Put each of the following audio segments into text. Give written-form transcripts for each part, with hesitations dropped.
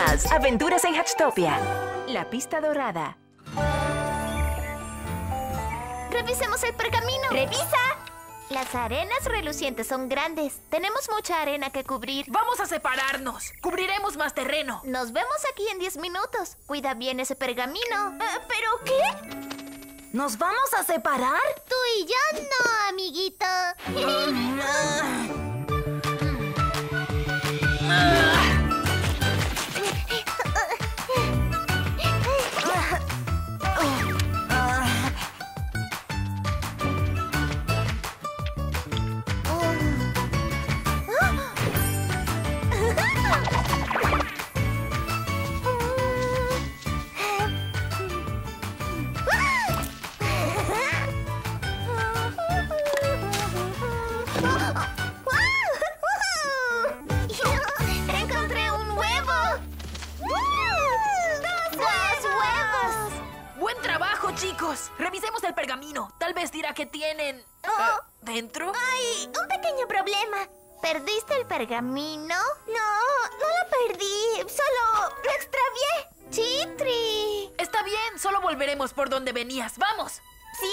Hatchimals, aventuras en Hatchtopia. La pista dorada. ¡Revisemos el pergamino! ¡Revisa! Las arenas relucientes son grandes. Tenemos mucha arena que cubrir. ¡Vamos a separarnos! ¡Cubriremos más terreno! Nos vemos aquí en 10 minutos. Cuida bien ese pergamino. ¿Pero qué? ¿Nos vamos a separar? Tú y yo no, amiguito. ¡Encontré un huevo! ¡Dos huevos! ¡Buen trabajo, chicos! Revisemos el pergamino. Tal vez dirá que tienen... ¿dentro? ¡Ay! Un pequeño problema. ¿Perdiste el pergamino? No, no lo perdí. Solo lo extravié. ¡Chitri! Está bien. Solo volveremos por donde venías. ¡Vamos! ¿Sí?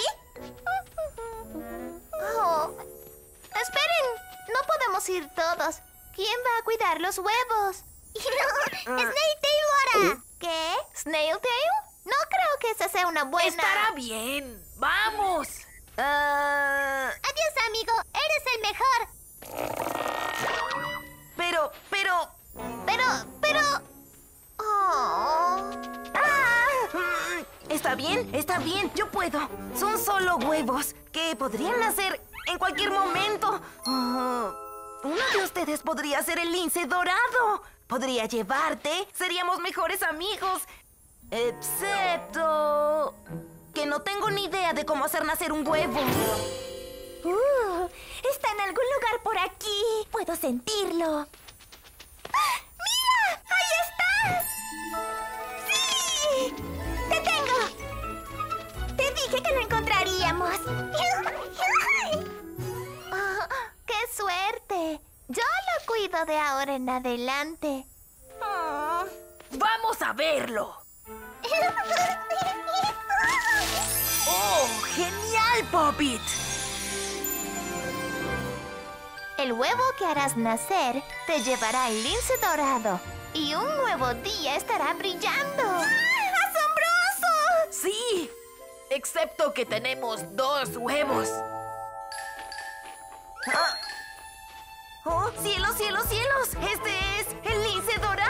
¡Esperen! No podemos ir todos. ¿Quién va a cuidar los huevos? ¡Snailtail ahora! ¿Qué? ¿Snailtail? No creo que esa sea una buena... ¡Estará bien! ¡Vamos! ¡Adiós, amigo! ¡Eres el mejor! Pero... Oh. Está bien. Yo puedo. Son solo huevos que podrían nacer... en cualquier momento. Uno de ustedes podría ser el lince dorado. Podría llevarte. Seríamos mejores amigos. Excepto... que no tengo ni idea de cómo hacer nacer un huevo. Está en algún lugar por aquí. Puedo sentirlo. ¡Ah! ¡Mira! ¡Ahí está! ¡Sí! ¡Te tengo! Te dije que lo encontraríamos. ¡Suerte! Yo lo cuido de ahora en adelante. ¡Vamos a verlo! ¡Oh, genial, Poppit! El huevo que harás nacer te llevará el lince dorado. Y un nuevo día estará brillando. ¡Ah, asombroso! ¡Sí! Excepto que tenemos dos huevos. ¡Cielos! ¡Este es el lince dorado!